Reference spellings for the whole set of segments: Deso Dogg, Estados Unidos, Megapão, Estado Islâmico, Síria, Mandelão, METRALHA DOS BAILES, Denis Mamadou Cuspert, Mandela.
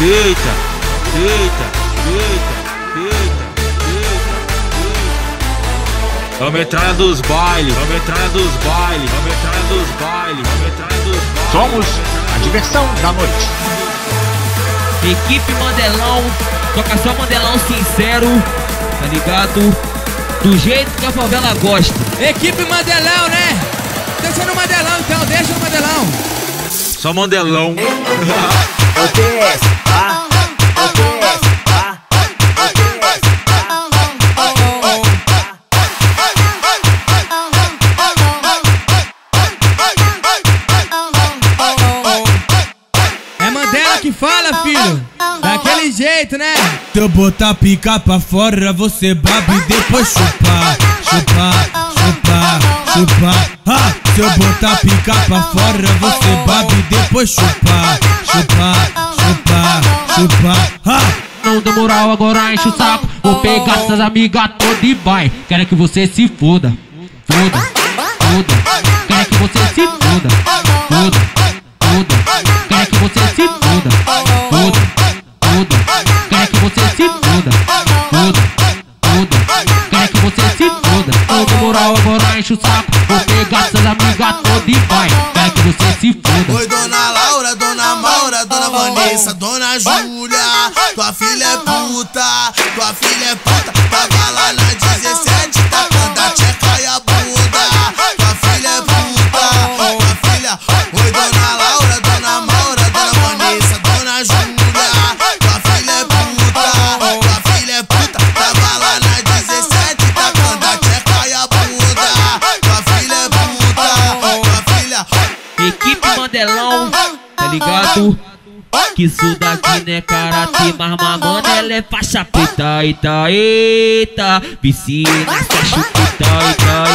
Eita, eita, eita, eita, eita. A metralha dos bailes, a metralha dos bailes, a metralha dos bailes, a metralha dos bailes. Somos a diversão da noite. Equipe Mandelão, toca só Mandelão sincero, tá ligado? Do jeito que a favela gosta. Equipe Mandelão, né? Deixa no Mandelão então, deixa no Mandelão. Só Mandelão. É Mandela que fala, filho. Daquele jeito, né? Se eu botar a pica pra fora, você babe e depois chupar, chupar, chupar, chupar. Ah, se eu botar a pica pra fora, você babe e depois chupar, chupar, chupar, chupar. Ah. Não dá moral, agora enche o saco. Vou pegar essas amigas todas e vai. Quero que você se foda, foda, foda. Quero que você se foda, foda, foda. Quero que você se foda, foda, foda. Quero que você se foda, foda, foda. Quero que você se foda. Não dá moral, agora enche o saco. Vou pegar essas amigas todas e vai. Quero que você se foda. Oi, dona Laura, dona Maura, dona Vanessa, dona Júlia. Tua filha é puta, tua filha é puta. Tava lá na 17, tacando a tcheca e a bunda. Tua filha é puta, tua filha. Oi, dona Laura, dona Maura, dona Vanessa, dona Júlia. Tua filha é puta, tua filha é puta. Tava lá na 17, tacando a tcheca e a bunda. Tua filha é puta, tua filha. Equipe Mandelão, tá ligado? Que isso daqui não é karate, mas mamona ela é faixa preta. Eita, eita, piscina, só chupita.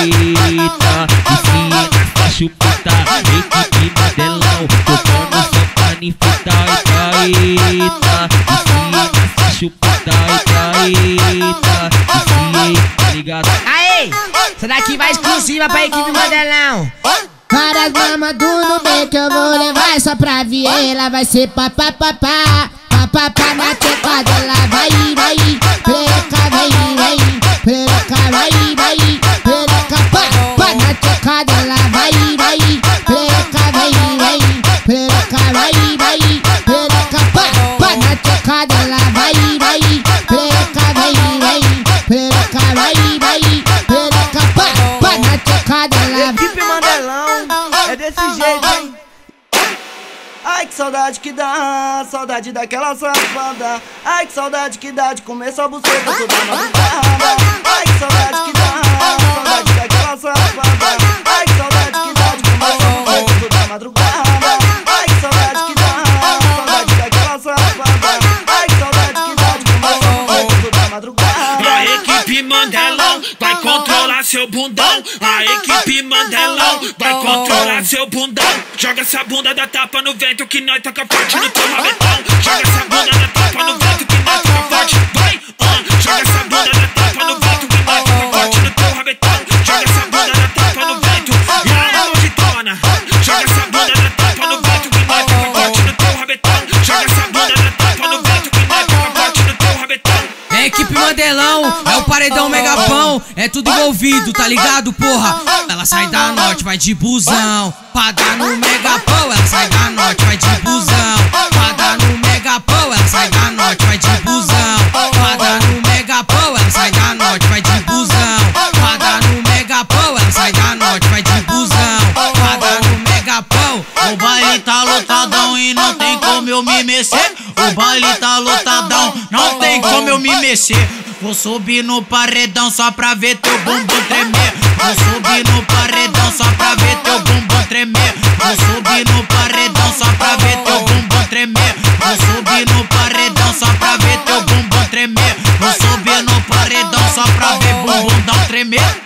Eita, eita, piscina, só chupita. Equipe Mandelão, tocando samba em fita. Eita, eita, piscina, só chupita. Eita, eita, piscina, tá ligado? Aê, essa daqui vai exclusiva pra equipe Mandelão. Para as mamas do Nubê que eu vou levar só pra Viela. Vai ser papapapá, papapá na tecla dela. Vai, vai, pereca, vai, pereca, papapá na tecla dela. Vai, pereca, vai, pereca, papapá na tecla dela. Vai, pereca, vai, pereca, papapá na tecla dela. É desse jeito, hein? Ai, que saudade que dá, saudade daquela safada. Ai, que saudade que dá de comer só buceta toda madrugada. Ai, que saudade que dá, saudade daquela safada. Ai, que saudade que dá de comer só buceta toda madrugada. Ai, que saudade que dá, saudade daquela safada. Ai, que saudade que dá de comer só buceta toda madrugada. A equipe Mandelão vai controlar seu bundão. A equipe Mandelão vai controlar seu bundão. Joga essa bunda da tapa no vento que nós toca forte no teu rabetão. Joga essa bunda da tapa no vento que nós toca forte. Vai, joga essa bunda da tapa no vento que nós toca forte no teu rabetão. Joga essa bunda da tapa no vento e a mão de tona. Joga essa bunda da tapa no vento que nós toca forte no teu rabetão. Joga essa bunda da tapa no vento que nós toca forte no teu rabetão. É equipe Mandelão, é o paredão Megapão, é tudo envolvido, tá ligado, porra? Ela sai da norte, vai de busão, pra dar no Megapão. Ela sai da norte, vai de busão, pra dar no Megapão. Ela sai da norte, vai de busão, pra dar no Megapão. Ela sai da norte, vai de busão, pra dar no Megapão. Ela sai da norte, vai de busão, pra dar no Megapão. O baile tá lotadão e não tem como eu me mexer. O baile tá lotadão, não tem como eu me mexer. Vou subir no paredão só pra ver teu bumbum tremer. Vou subir no paredão só pra ver teu bumbum tremer. Vou subir no paredão só pra ver teu bumbum tremer. Vou subir no paredão só pra ver teu bumbum tremer. Vou subir no paredão só pra ver bumbum tremer.